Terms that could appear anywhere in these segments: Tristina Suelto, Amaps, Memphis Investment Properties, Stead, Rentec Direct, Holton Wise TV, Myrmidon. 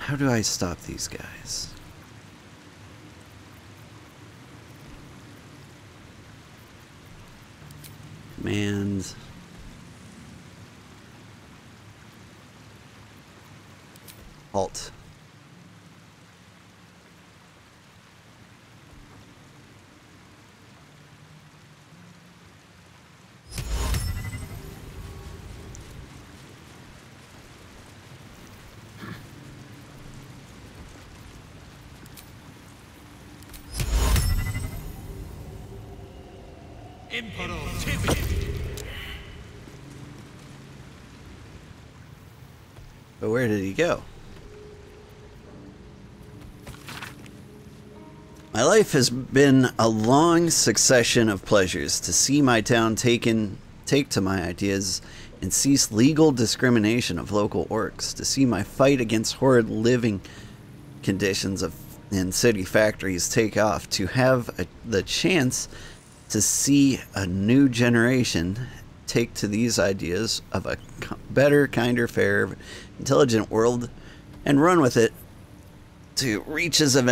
How do I stop these guys? Commands. Halt. But where did he go? My life has been a long succession of pleasures. To see my town take to my ideas and cease legal discrimination of local orcs. To see my fight against horrid living conditions in city factories take off. To have the chance to see a new generation take to these ideas of a better, kinder, fairer, intelligent world and run with it to reaches of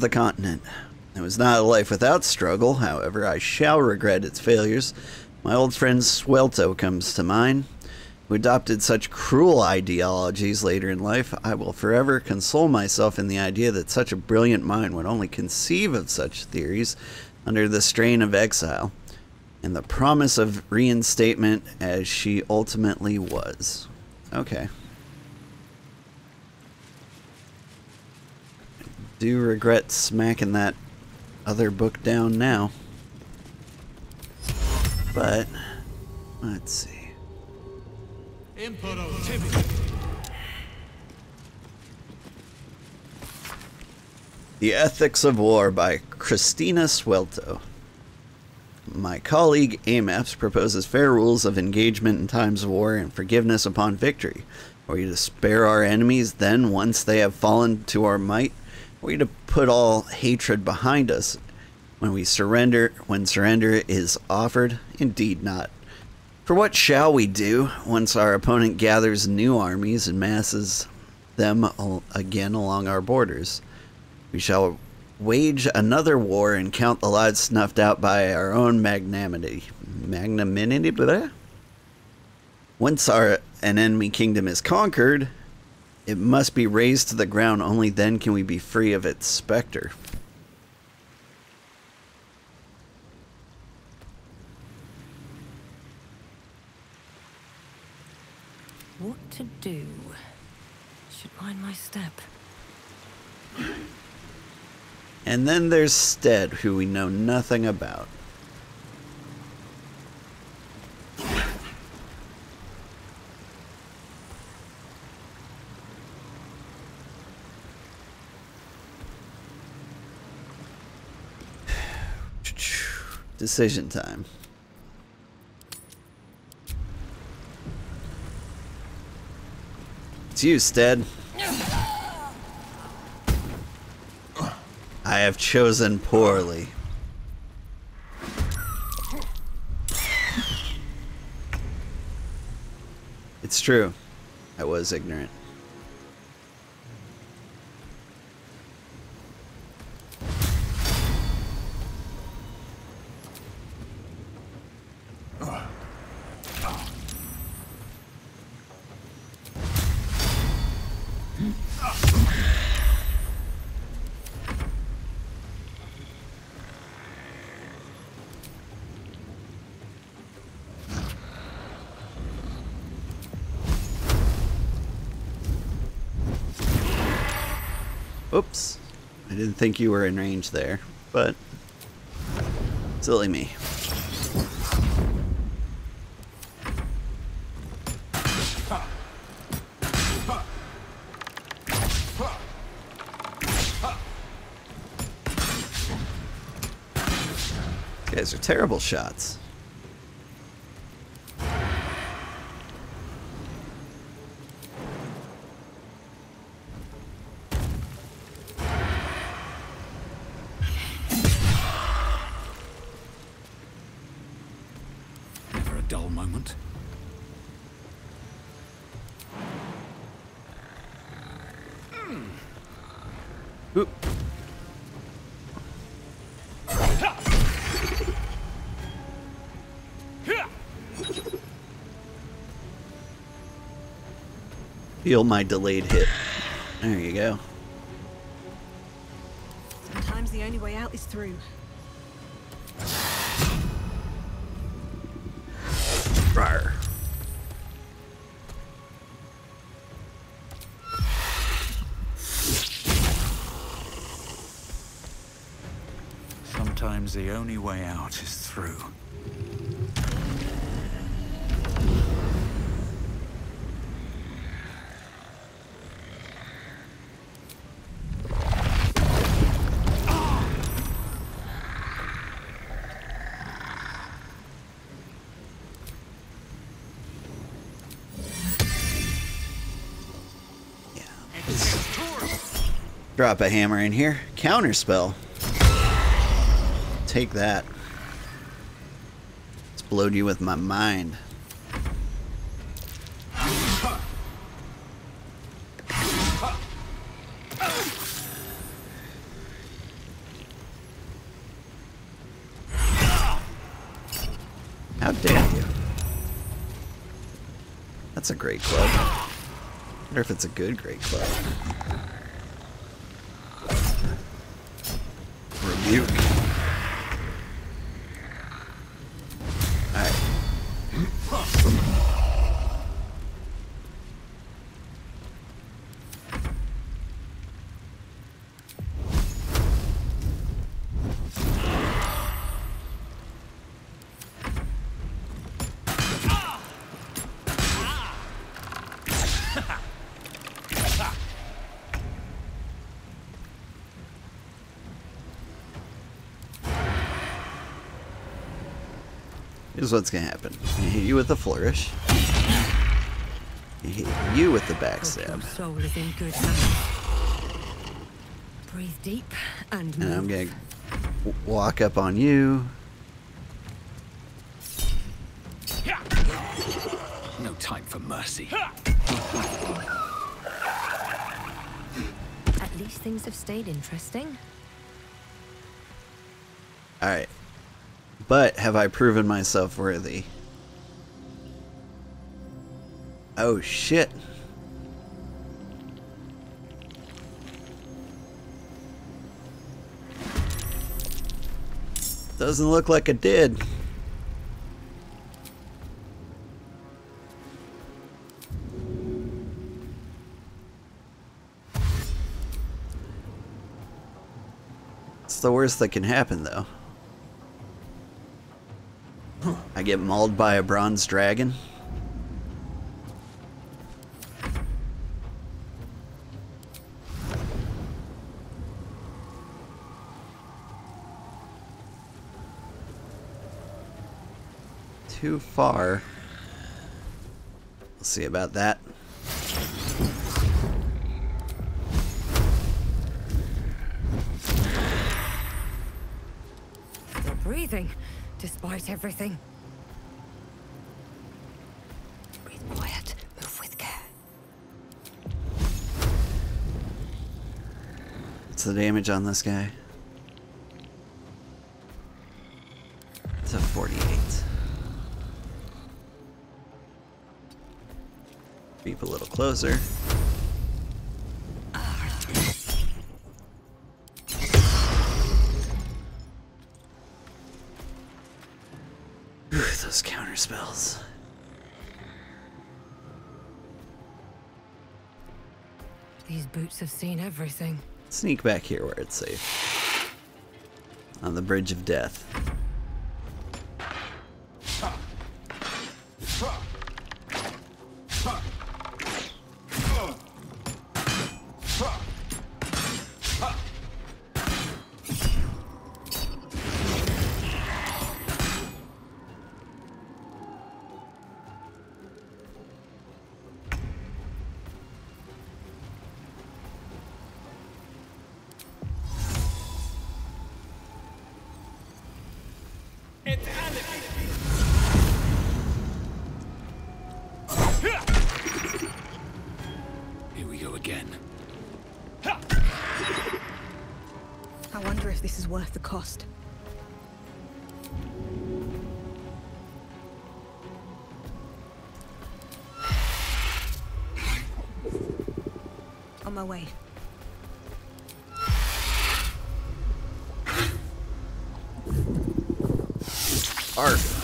the continent. It was not a life without struggle, however, I shall regret its failures. My old friend Suelto comes to mind, who adopted such cruel ideologies later in life. I will forever console myself in the idea that such a brilliant mind would only conceive of such theories under the strain of exile, and the promise of reinstatement as she ultimately was. Okay. I do regret smacking that other book down now. But, let's see. The Ethics of War by Tristina Suelto. My colleague Amaps proposes fair rules of engagement in times of war and forgiveness upon victory. Are we to spare our enemies then once they have fallen to our might? Are we to put all hatred behind us when surrender is offered? Indeed not. For what shall we do once our opponent gathers new armies and masses them again along our borders? We shall wage another war and count the lives snuffed out by our own magnanimity. Magnanimity? Blah? Once an enemy kingdom is conquered, it must be razed to the ground. Only then can we be free of its specter. What to do? Should mind my step. And then there's Stead, who we know nothing about. Decision time. It's you, Stead. I have chosen poorly. It's true. I was ignorant. Oops, I didn't think you were in range there, but silly me. These guys are terrible shots. Oop. Feel my delayed hit. There you go. Sometimes the only way out is through. Rawr. Sometimes the only way out is through. Drop a hammer in here. Counter spell. Take that. Explode you with my mind. How dare you? That's a great club. I wonder if it's a good great club. Alright. Here's what's gonna happen. I hit you with a flourish. I hit you with the backstab. Breathe deep and move. And I'm gonna walk up on you. No time for mercy. At least things have stayed interesting. All right. But have I proven myself worthy? Oh shit. Doesn't look like I did. It's the worst that can happen though. I get mauled by a bronze dragon. Too far. We'll see about that. Still breathing, despite everything. The damage on this guy. It's a 48. Creep a little closer. Ooh, those counter spells. These boots have seen everything. Sneak back here where it's safe. On the bridge of death. Here we go again. I wonder if this is worth the cost. On my way. Arf.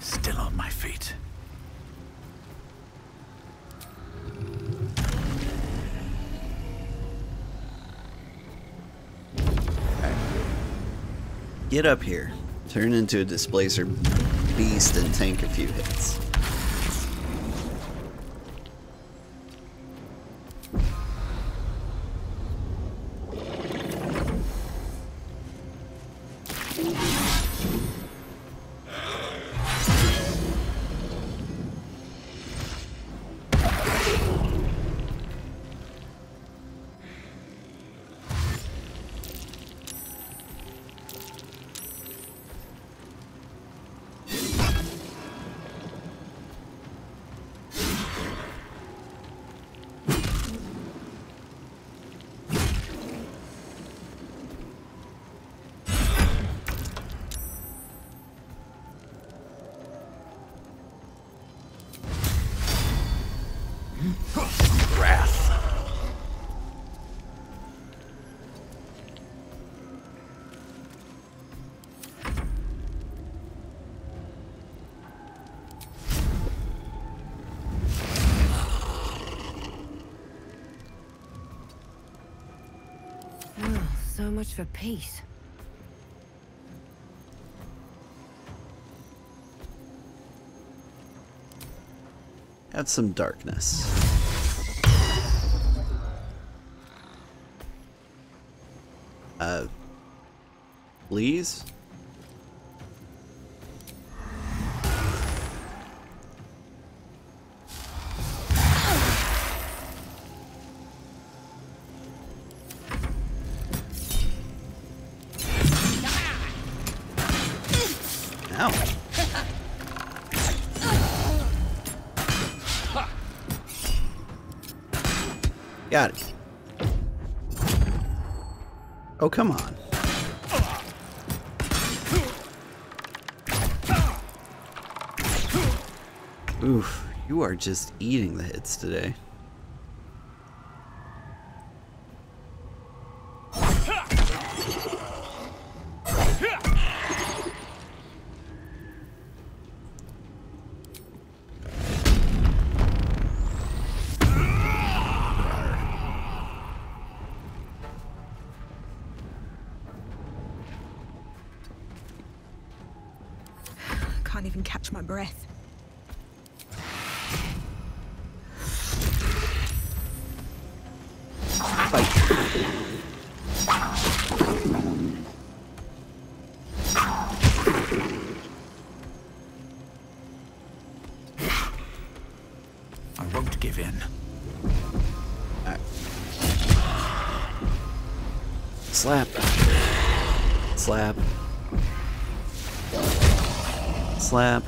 Still on my feet. Right. Get up here. Turn into a displacer beast and tank a few hits. So much for peace. Add some darkness. Please? Got it. Oh, come on. Oof, you are just eating the hits today. Can't even catch my breath. I won't give in. Right. Slap. Slap. Slap.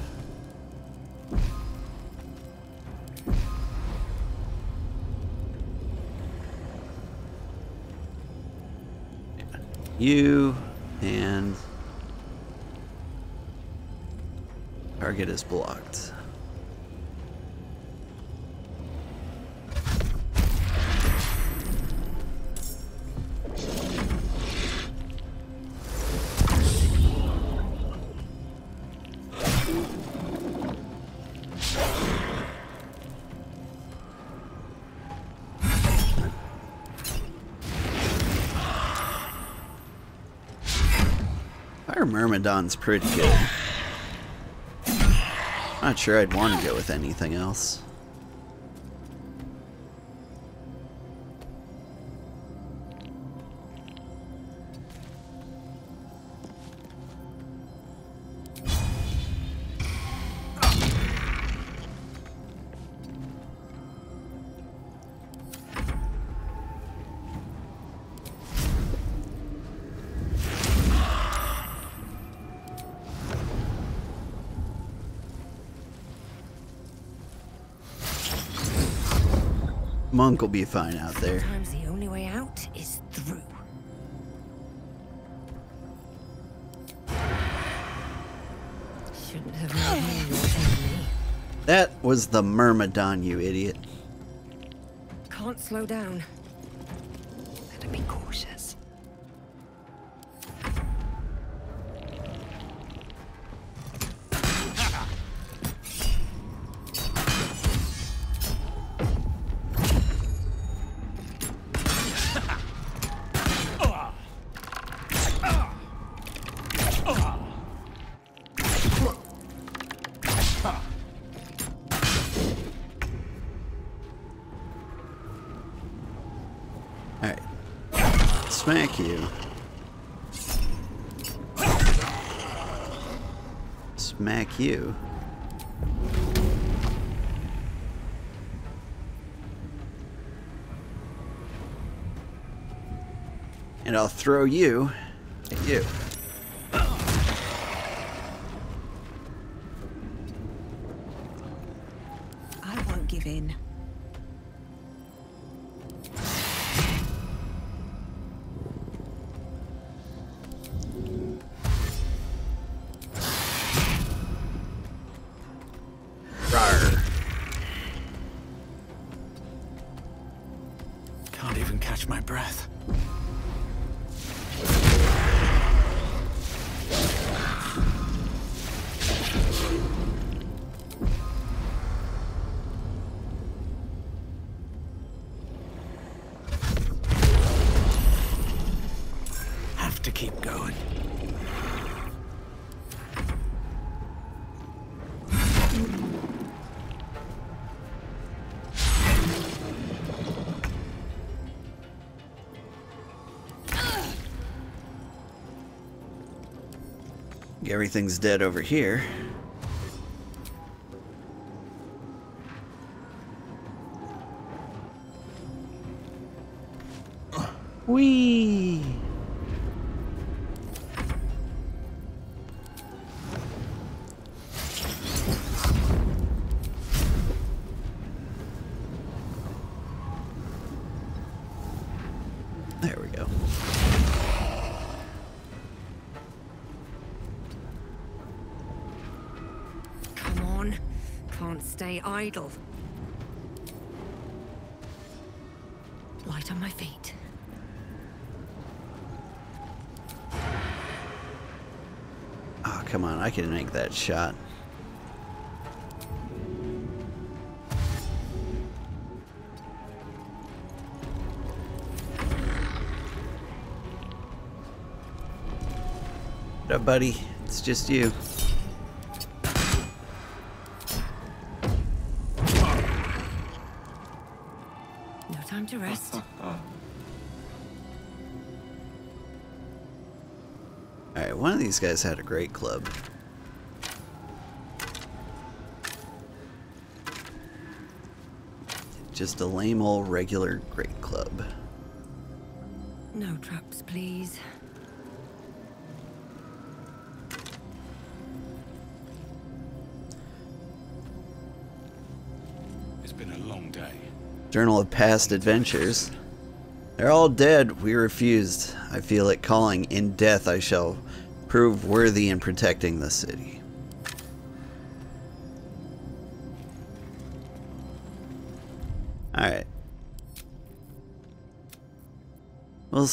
You and target is blocked. Our Myrmidon's pretty good. Not sure I'd want to go with anything else. Monk will be fine out there. Sometimes the only way out is through. Shouldn't have known you were enemy. That was the Myrmidon, you idiot. Can't slow down. Better be cautious. Smack you. Smack you. And I'll throw you at you. I won't give in. Everything's dead over here. Whee! There we go. Stay idle. Light on my feet. Oh, come on, I can make that shot. What up, buddy? It's just you. To rest. Alright, one of these guys had a great club. Just a lame old regular great club. No traps, please. It's been a long day. Journal of Past Adventures. They're all dead. We refused. I feel it calling. In death I shall prove worthy in protecting the city. Alright. Well...